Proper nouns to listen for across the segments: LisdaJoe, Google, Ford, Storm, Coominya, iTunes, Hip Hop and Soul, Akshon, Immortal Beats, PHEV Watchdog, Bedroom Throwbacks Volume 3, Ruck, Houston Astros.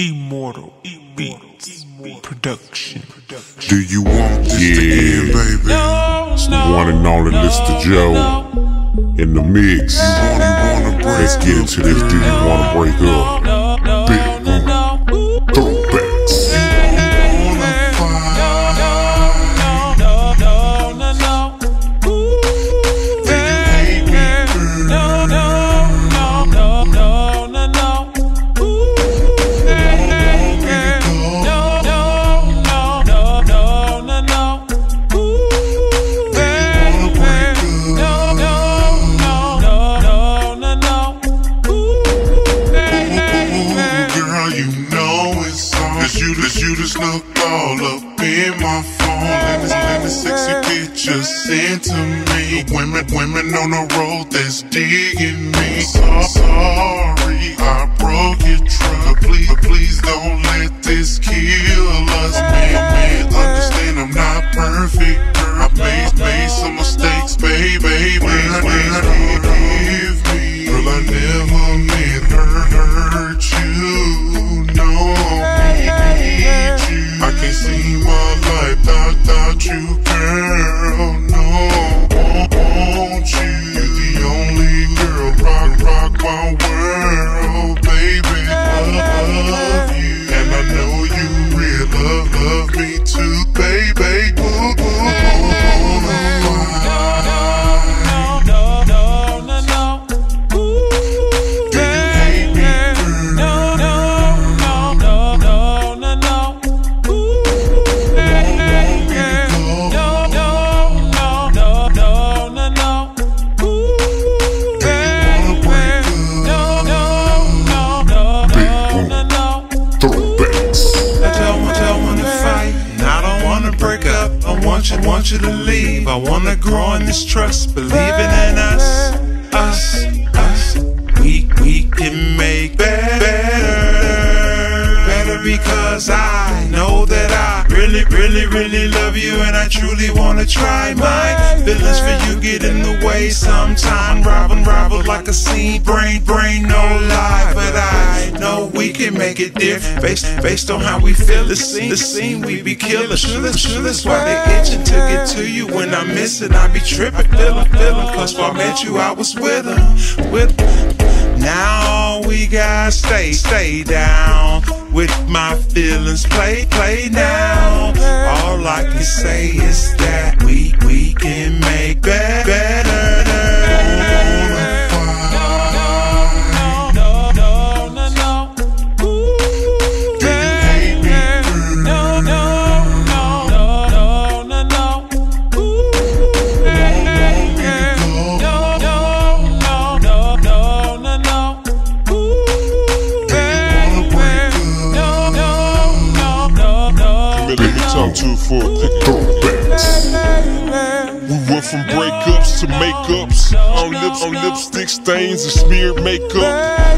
Immortal Beats Production. Do you want this to end, baby? No, it's the one and only LisdaJoe in the mix. Let's get into this. Do you want to break up? Bedroom Throwbacks. You just look all up in my phone, and the sexy pictures sent to me. Women on the road that's digging me. Sorry, I broke your truck. Please don't let this kill us. Man, understand I'm not perfect. I made some mistakes, baby. Please forgive me. Girl, I never meant hurt you. No. I can't see my life without you, girl. No, won't you? You're the only girl, rock my world, baby. Love you, and I know you really love me too, baby. Want you to leave. I wanna grow in this trust, believing in us. We can make better, because I know that I really love you, and I truly wanna try. My feelings for you get in the way sometime, rival like a scene, brain no lie, but I know we can make it different based on how we feel. The scene we be killing, sure that's why they itching to get to you. When I miss it, I be tripping, feeling. Plus, when I met you, I was with her. Now we gotta stay down with my feelings, play now. All I can say is that we can make better. From breakups to makeups, on lipstick stains and smeared makeup.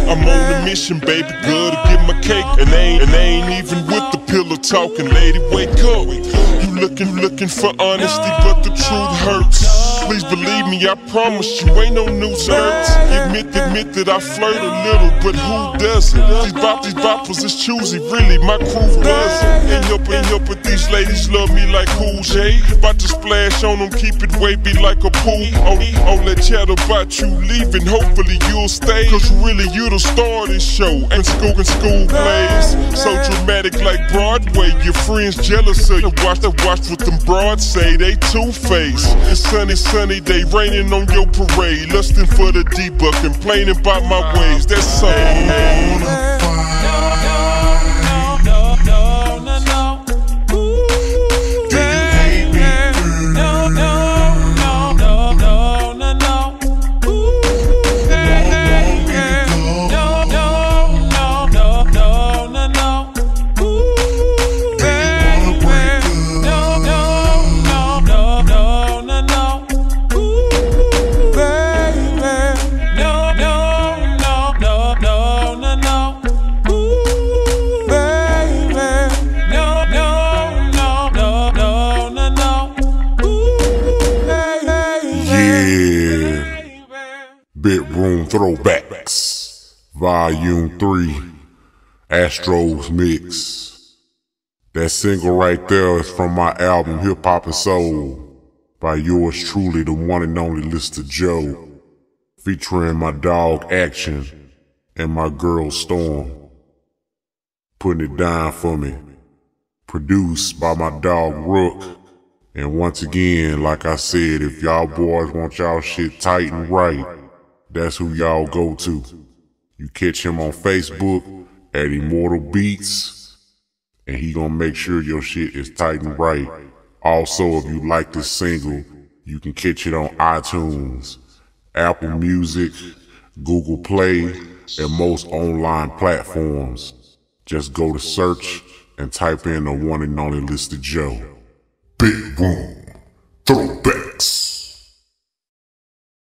I'm on a mission, baby girl, to get my cake, and I ain't even with the pillow talking. Lady, wake up. You looking for honesty, but the truth hurts. Please believe me, I promise you ain't no news hurts. Admit that I flirt a little, but who doesn't? These boppers is choosy, really, my crew doesn't. Ain't help it, these ladies love me like who's hey. About to splash on them, keep it wavy like a pool. All that chat about you leaving, hopefully you'll stay. Cause really, you the star of this show, and school plays. So dramatic like Broadway, your friends jealous of you. Watch what them broads say, they two-faced. It's sunny, they raining on your parade. Lusting for the D-buck, complaining about my ways, that's so. Bedroom Throwbacks Volume 3 Astros Mix. That single right there is from my album Hip Hop and Soul by yours truly, the one and only LisdaJoe, featuring my dog Akshon and my girl Storm. Putting it down for me. Produced by my dog Ruck. And once again, like I said, if y'all boys want y'all shit tight and right, that's who y'all go to. You catch him on Facebook at Immortal Beats, and he gonna make sure your shit is tight and right. Also, if you like this single, you can catch it on iTunes, Apple Music, Google Play, and most online platforms. Just go to search and type in the one and only LisdaJoe. Bedroom Throwbacks.